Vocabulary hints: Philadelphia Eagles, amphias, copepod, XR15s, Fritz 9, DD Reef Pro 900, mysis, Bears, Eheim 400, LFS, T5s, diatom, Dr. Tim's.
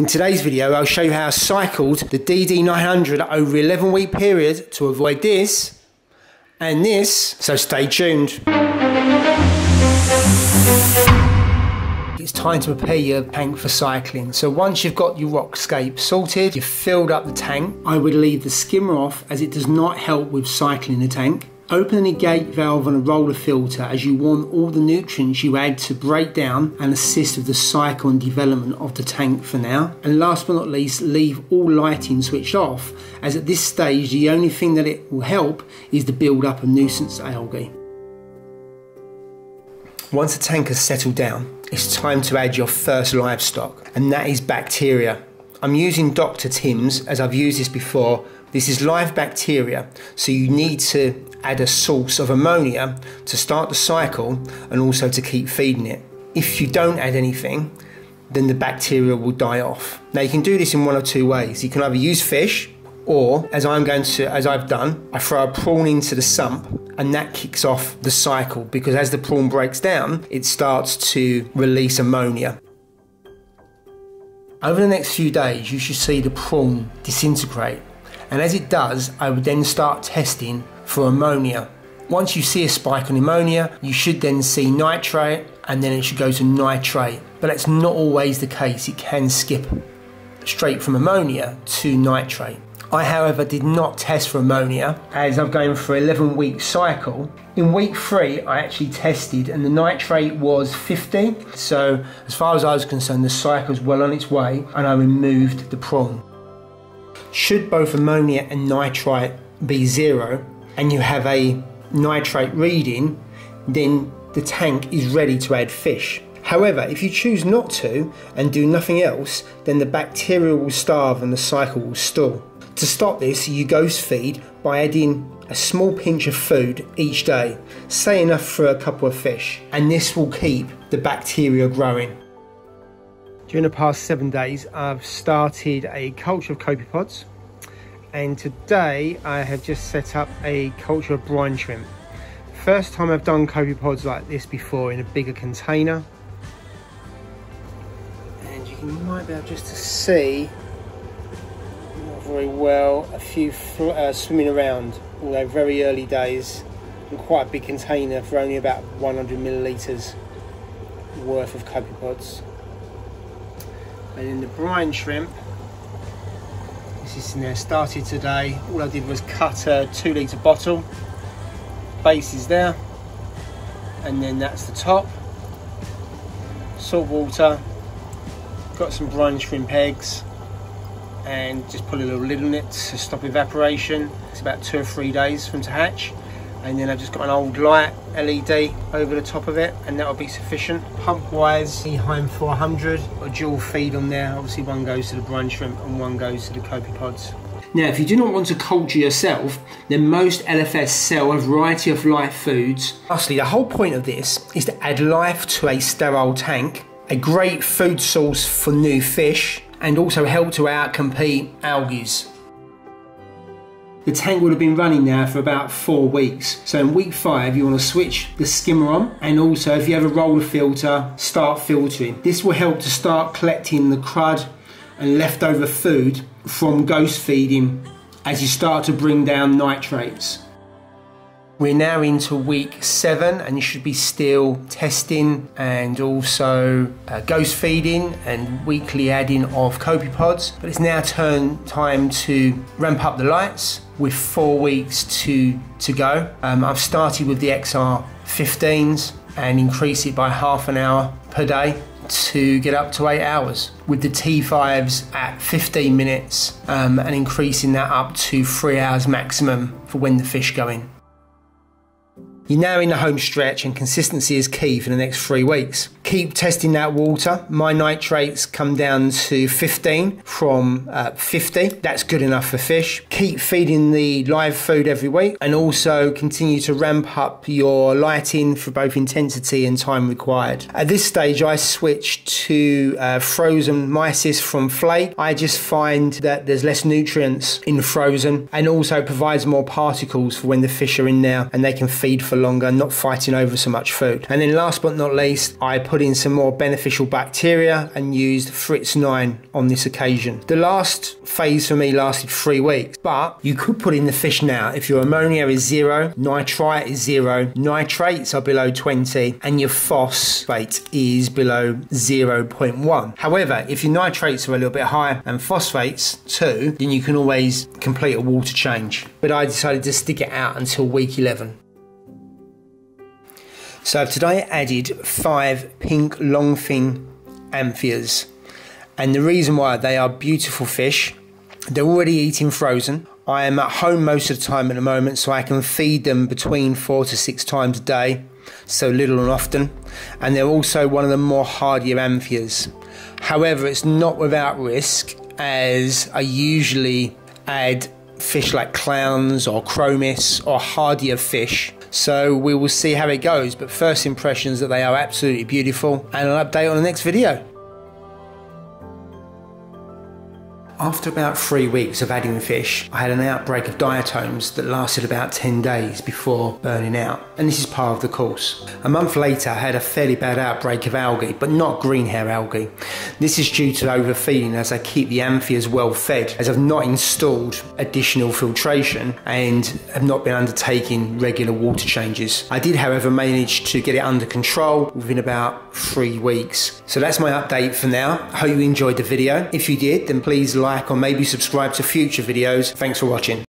In today's video, I'll show you how I cycled the DD 900 over an 11-week period to avoid this and this, so stay tuned. It's time to prepare your tank for cycling. So once you've got your rockscape sorted, you've filled up the tank, I would leave the skimmer off as it does not help with cycling the tank. Open the gate valve and a roller filter as you want all the nutrients you add to break down and assist with the cycle and development of the tank for now. And last but not least, leave all lighting switched off, as at this stage the only thing that it will help is the build up of nuisance algae. Once the tank has settled down, it's time to add your first livestock, and that is bacteria. I'm using Dr. Tim's as I've used this before. This is live bacteria, so you need to add a source of ammonia to start the cycle and also to keep feeding it. If you don't add anything, then the bacteria will die off. Now you can do this in one of two ways. You can either use fish, or as I've done, I throw a prawn into the sump, and that kicks off the cycle, because as the prawn breaks down, it starts to release ammonia. Over the next few days, you should see the prawn disintegrate. And as it does, I would then start testing for ammonia. Once you see a spike on ammonia, you should then see nitrate, and then it should go to nitrate. But that's not always the case. It can skip straight from ammonia to nitrate. I, however, did not test for ammonia, as I'm going for an 11-week cycle. In week 3, I actually tested, and the nitrate was 50. So as far as I was concerned, the cycle was well on its way, and I removed the prawn. Should both ammonia and nitrite be 0, and you have a nitrate reading, then the tank is ready to add fish. However, if you choose not to and do nothing else, then the bacteria will starve and the cycle will stall. To stop this, you ghost feed by adding a small pinch of food each day, say enough for a couple of fish, and this will keep the bacteria growing. During the past 7 days, I've started a culture of copepods, and today I have just set up a culture of brine shrimp. First time I've done copepods like this before in a bigger container, and you might be able just to see, not very well, a few swimming around, although very early days, in quite a big container for only about 100 millilitres worth of copepods. And in the brine shrimp, this is in there, started today. All I did was cut a 2-litre bottle, base is there, and then that's the top. Salt water, got some brine shrimp eggs, and just put a little lid on it to stop evaporation. It's about 2 or 3 days from to hatch. And then I've just got an old light LED over the top of it, and that'll be sufficient. Pump wise, Eheim 400, a dual feed on there. Obviously one goes to the brine shrimp and one goes to the copepods. Now if you do not want to culture yourself, then most LFS sell a variety of live foods. Lastly, the whole point of this is to add life to a sterile tank, a great food source for new fish, and also help to outcompete algae. The tank would have been running now for about 4 weeks. So in week 5, you want to switch the skimmer on, and also if you have a roller filter, start filtering. This will help to start collecting the crud and leftover food from ghost feeding as you start to bring down nitrates. We're now into week 7, and you should be still testing and also ghost feeding and weekly adding of copepods. But it's now time to ramp up the lights with 4 weeks to go. I've started with the XR15s and increased it by half an hour per day to get up to 8 hours, with the T5s at 15 minutes and increasing that up to 3 hours maximum for when the fish go in. You're now in the home stretch, and consistency is key for the next 3 weeks. Keep testing that water. My nitrates come down to 15 from 50. That's good enough for fish. Keep feeding the live food every week, and also continue to ramp up your lighting for both intensity and time required. At this stage, I switched to frozen mysis from flake. I just find that there's less nutrients in frozen, and also provides more particles for when the fish are in there and they can feed for longer, not fighting over so much food. And then last but not least, I put in some more beneficial bacteria and used Fritz 9 on this occasion. The last phase for me lasted 3 weeks, but you could put in the fish now. If your ammonia is 0, nitrite is 0, nitrates are below 20, and your phosphate is below 0.1. However, if your nitrates are a little bit higher and phosphates too, then you can always complete a water change. But I decided to stick it out until week 11. So today I added 5 pink longfin amphias, and the reason why, they are beautiful fish. They're already eating frozen. I am at home most of the time at the moment, so I can feed them between 4 to 6 times a day, so little and often, and they're also one of the more hardier amphias. However, it's not without risk, as I usually add fish like clowns or chromis or hardier fish, so we will see how it goes. But first impressions that they are absolutely beautiful, and I'll update on the next video. After about 3 weeks of adding fish, I had an outbreak of diatoms that lasted about 10 days before burning out, and this is part of the course. A month later I had a fairly bad outbreak of algae, but not greenhair algae. This is due to overfeeding, as I keep the amphias well fed, as I've not installed additional filtration and have not been undertaking regular water changes. I did however manage to get it under control within about 3 weeks. So that's my update for now. I hope you enjoyed the video. If you did, then please like or maybe subscribe to future videos. Thanks for watching.